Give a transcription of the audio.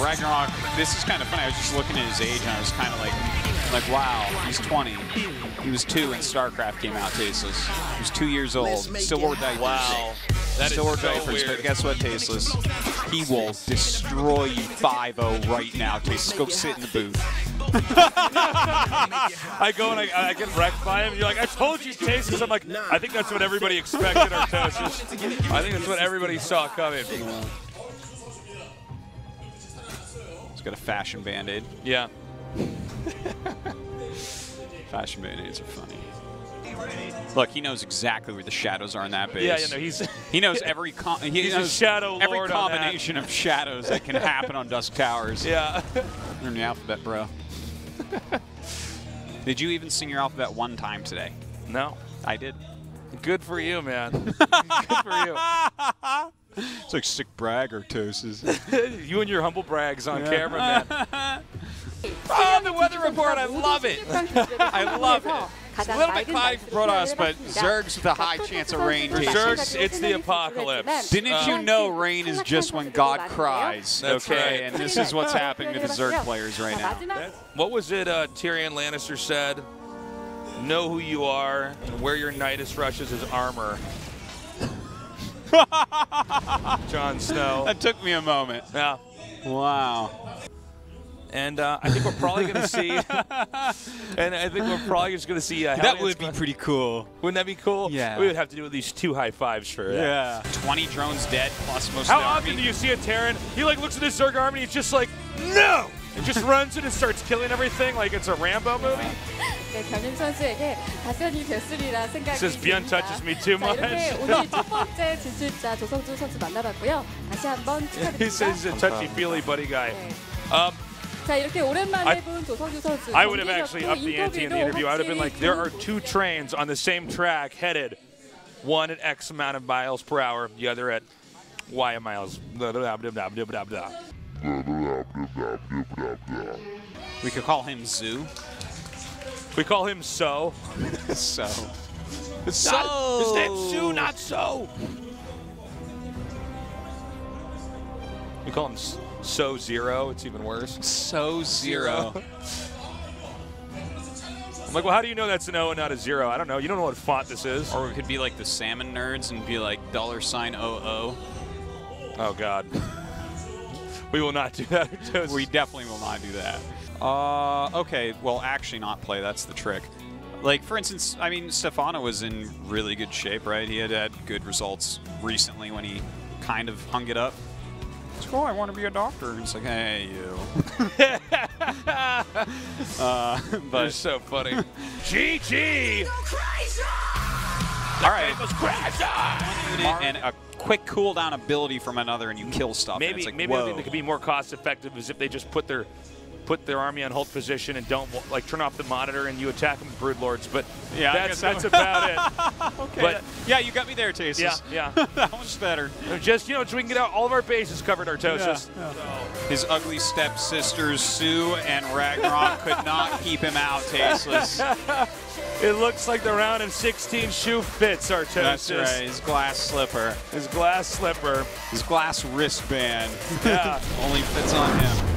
Ragnarok, this is kind of funny. I was just looking at his age and I was kind of like, wow, he's 20. He was 2 when StarCraft came out, Tasteless. He was 2 years old, still wore diapers. Wow. That still wore diapers, but guess what, Tasteless? He will destroy you 5-0 right now, Tasteless. Go sit in the booth. I go and I get wrecked by him. You're like, I told you, Tasteless. I'm like, I think that's what everybody expected, Artosis. I think that's what everybody saw coming. He's got a fashion band-aid. Yeah. Fashion band-aids are funny. Look, he knows exactly where the shadows are in that base. Yeah, you know, he knows every combination of shadows that can happen on Dusk Towers. Yeah. Learn the alphabet, bro. Did you even sing your alphabet one time today? No. I did. Good for you, man. Good for you. It's like sick brag or toasts. You and your humble brags on camera, man. Oh, the weather report, I love it. I love it. It's a little bit cloudy for Protoss, but Zerg's with a high chance of rain. For Zerg's, it's the apocalypse. Didn't you know rain is just when God cries? That's okay, right. And this is what's happening to the Zerg players right now. What was it Tyrion Lannister said? Know who you are and wear your Nidus rushes as armor. John Snow. That took me a moment. Yeah. Wow. And I think we're probably going to see. And I think we're probably just going to see. That would be pretty cool. Wouldn't that be cool? Yeah. We would have to do at least 2 high fives for that. Yeah. 20 drones dead plus most. How often do you see a Terran? He like looks at his Zerg army. He's just like, no, and just runs in and starts killing everything like it's a Rambo movie. Says Byun touches me too much. He says he's a touchy-feely buddy guy. I would have actually upped the ante in the interview. I would have been like, there are 2 trains on the same track headed, one at X amount of miles per hour, the other at Y miles. We could call him Zoo. We call him So. So. So. Not, his name's Zoo, not So. We call him So Zero, it's even worse. So Zero. I'm like, well, how do you know that's an O and not a zero? I don't know. You don't know what font this is. Or we could be like the salmon nerds and be like $OO. Oh, God. We will not do that. We definitely will not do that. Okay, well, actually not play. That's the trick. Like, for instance, I mean, Stefano was in really good shape, right? He had had good results recently when he kind of hung it up. It's cool, I want to be a doctor. And it's like, hey, you. But you're so funny. GG! Go crazy! All right. Go crazy! And a quick cooldown ability from another, and you kill stuff. Maybe, like, maybe the thing that could be more cost-effective is if they just put their army on hold position and don't like turn off the monitor and you attack them with brood lords, but yeah, that's about it. Okay, but yeah, you got me there, Tasteless. Yeah, yeah. That was better. Just, you know, so we can get out all of our bases covered, Artosis. Yeah, yeah. His ugly stepsisters Sue and Ragnarok could not keep him out, Tasteless. It looks like the round of 16 shoe fits, Artosis. That's right. His glass slipper. His glass slipper. His glass wristband. Yeah. Only fits on him.